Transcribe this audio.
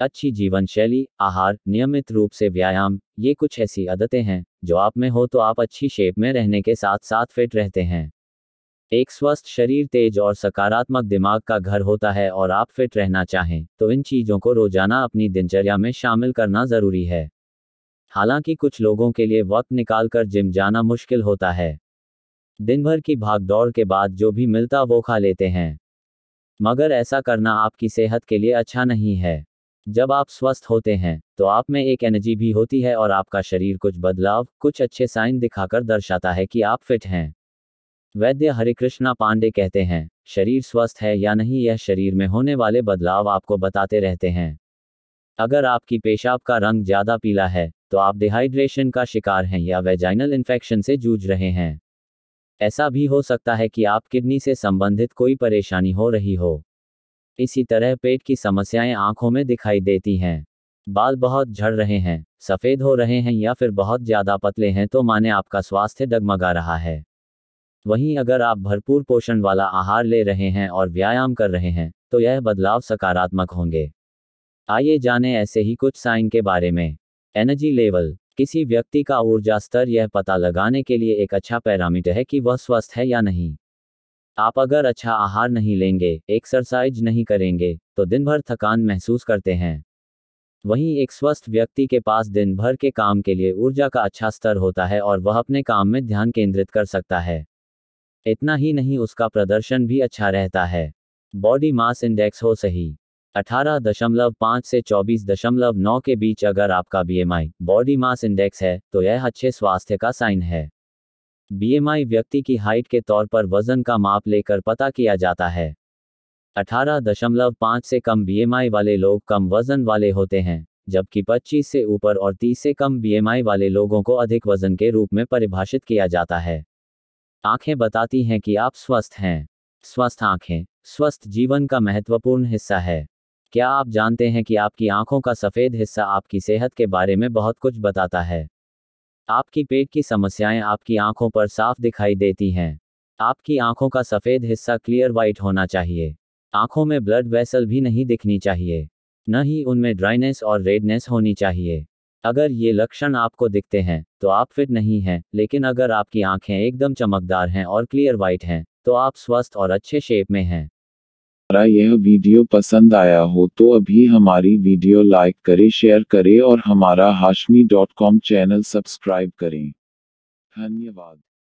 अच्छी जीवन शैली, आहार, नियमित रूप से व्यायाम, ये कुछ ऐसी आदतें हैं जो आप में हो तो आप अच्छी शेप में रहने के साथ साथ फिट रहते हैं। एक स्वस्थ शरीर तेज और सकारात्मक दिमाग का घर होता है और आप फिट रहना चाहें तो इन चीज़ों को रोजाना अपनी दिनचर्या में शामिल करना जरूरी है। हालांकि कुछ लोगों के लिए वक्त निकालकर जिम जाना मुश्किल होता है। दिन भर की भागदौड़ के बाद जो भी मिलता वो खा लेते हैं, मगर ऐसा करना आपकी सेहत के लिए अच्छा नहीं है। जब आप स्वस्थ होते हैं तो आप में एक एनर्जी भी होती है और आपका शरीर कुछ बदलाव, कुछ अच्छे साइन दिखाकर दर्शाता है कि आप फिट हैं। वैद्य हरिकृष्णा पांडे कहते हैं, शरीर स्वस्थ है या नहीं यह शरीर में होने वाले बदलाव आपको बताते रहते हैं। अगर आपकी पेशाब का रंग ज़्यादा पीला है तो आप डिहाइड्रेशन का शिकार हैं या वेजाइनल इन्फेक्शन से जूझ रहे हैं। ऐसा भी हो सकता है कि आप किडनी से संबंधित कोई परेशानी हो रही हो। इसी तरह पेट की समस्याएं आंखों में दिखाई देती हैं। बाल बहुत झड़ रहे हैं, सफ़ेद हो रहे हैं या फिर बहुत ज़्यादा पतले हैं तो माने आपका स्वास्थ्य डगमगा रहा है। वहीं अगर आप भरपूर पोषण वाला आहार ले रहे हैं और व्यायाम कर रहे हैं तो यह बदलाव सकारात्मक होंगे। आइए जानें ऐसे ही कुछ साइन के बारे में। एनर्जी लेवल, किसी व्यक्ति का ऊर्जा स्तर यह पता लगाने के लिए एक अच्छा पैरामीटर है कि वह स्वस्थ है या नहीं। आप अगर अच्छा आहार नहीं लेंगे, एक्सरसाइज नहीं करेंगे तो दिन भर थकान महसूस करते हैं। वहीं एक स्वस्थ व्यक्ति के पास दिन भर के काम के लिए ऊर्जा का अच्छा स्तर होता है और वह अपने काम में ध्यान केंद्रित कर सकता है। इतना ही नहीं, उसका प्रदर्शन भी अच्छा रहता है। बॉडी मास इंडेक्स हो सही 18.5 से 24.9 के बीच अगर आपका BMI बॉडी मास इंडेक्स है तो यह अच्छे स्वास्थ्य का साइन है। BMI व्यक्ति की हाइट के तौर पर वजन का माप लेकर पता किया जाता है। 18.5 से कम BMI वाले लोग कम वजन वाले होते हैं, जबकि 25 से ऊपर और 30 से कम BMI वाले लोगों को अधिक वजन के रूप में परिभाषित किया जाता है। आँखें बताती हैं कि आप स्वस्थ हैं। स्वस्थ आँखें स्वस्थ जीवन का महत्वपूर्ण हिस्सा है। क्या आप जानते हैं कि आपकी आंखों का सफ़ेद हिस्सा आपकी सेहत के बारे में बहुत कुछ बताता है। आपकी पेट की समस्याएं आपकी आंखों पर साफ दिखाई देती हैं। आपकी आंखों का सफ़ेद हिस्सा क्लियर वाइट होना चाहिए। आंखों में ब्लड वेसल भी नहीं दिखनी चाहिए, न ही उनमें ड्राइनेस और रेडनेस होनी चाहिए। अगर ये लक्षण आपको दिखते हैं तो आप फिट नहीं हैं, लेकिन अगर आपकी आँखें एकदम चमकदार हैं और क्लियर वाइट हैं तो आप स्वस्थ और अच्छे शेप में हैं। अगर यह वीडियो पसंद आया हो तो अभी हमारी वीडियो लाइक करें, शेयर करें और हमारा hashmi.com चैनल सब्सक्राइब करें। धन्यवाद।